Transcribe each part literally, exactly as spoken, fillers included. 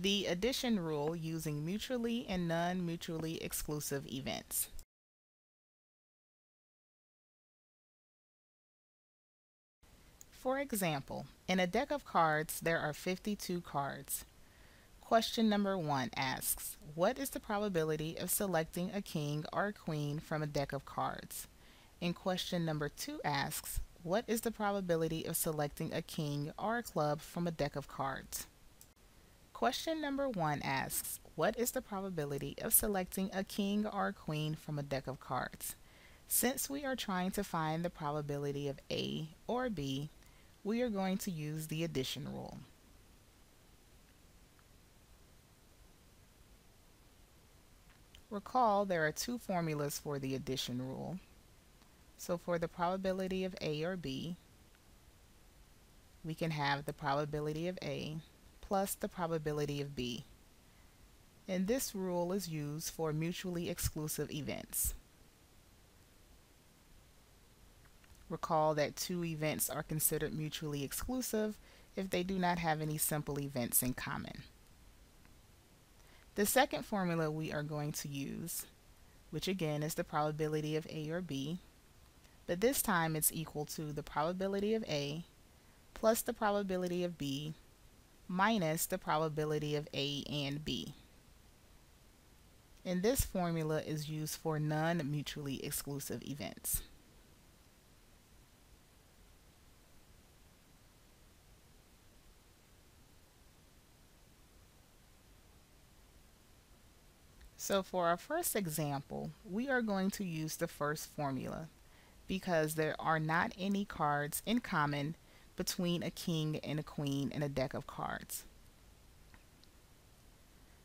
the addition rule using mutually and non-mutually exclusive events. For example, in a deck of cards, there are fifty-two cards. Question number one asks, what is the probability of selecting a king or queen from a deck of cards? And question number two asks, what is the probability of selecting a king or a club from a deck of cards? Question number one asks, what is the probability of selecting a king or a queen from a deck of cards? Since we are trying to find the probability of A or B, we are going to use the addition rule. Recall there are two formulas for the addition rule. So for the probability of A or B, we can have the probability of A plus the probability of B. And this rule is used for mutually exclusive events. Recall that two events are considered mutually exclusive if they do not have any simple events in common. The second formula we are going to use, which again is the probability of A or B, but this time it's equal to the probability of A plus the probability of B minus the probability of A and B. And this formula is used for non-mutually exclusive events. So for our first example, we are going to use the first formula because there are not any cards in common between a king and a queen in a deck of cards.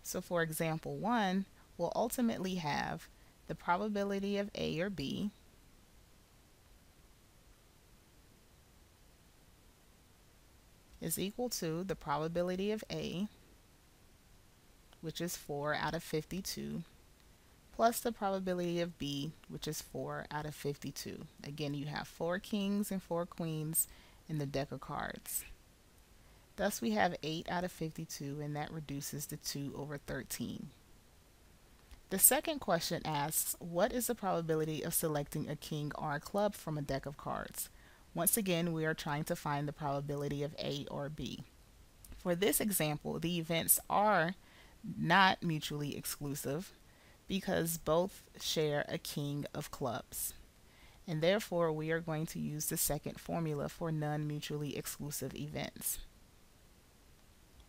So for example one, we'll ultimately have the probability of A or B is equal to the probability of A, which is four out of fifty-two, plus the probability of B, which is four out of fifty-two. Again, you have four kings and four queens in the deck of cards. Thus, we have eight out of fifty-two, and that reduces to two over thirteen. The second question asks, what is the probability of selecting a king or a club from a deck of cards? Once again, we are trying to find the probability of A or B. For this example, the events are not mutually exclusive because both share a king of clubs, and therefore we are going to use the second formula for non-mutually exclusive events.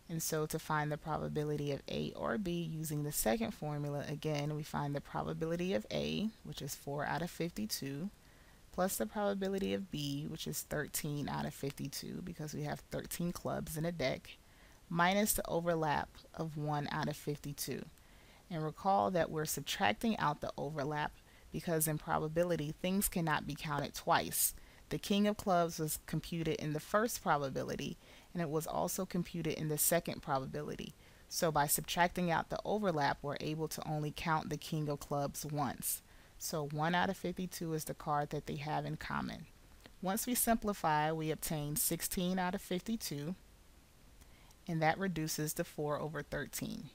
And so to find the probability of A or B using the second formula, again we find the probability of A, which is four out of fifty-two, plus the probability of B, which is thirteen out of fifty-two because we have thirteen clubs in a deck, minus the overlap of one out of fifty-two. And recall that we're subtracting out the overlap because in probability things cannot be counted twice. The king of clubs was computed in the first probability and it was also computed in the second probability. So by subtracting out the overlap, we're able to only count the king of clubs once. So one out of fifty-two is the card that they have in common. Once we simplify, we obtain sixteen out of fifty-two. And that reduces to four over thirteen.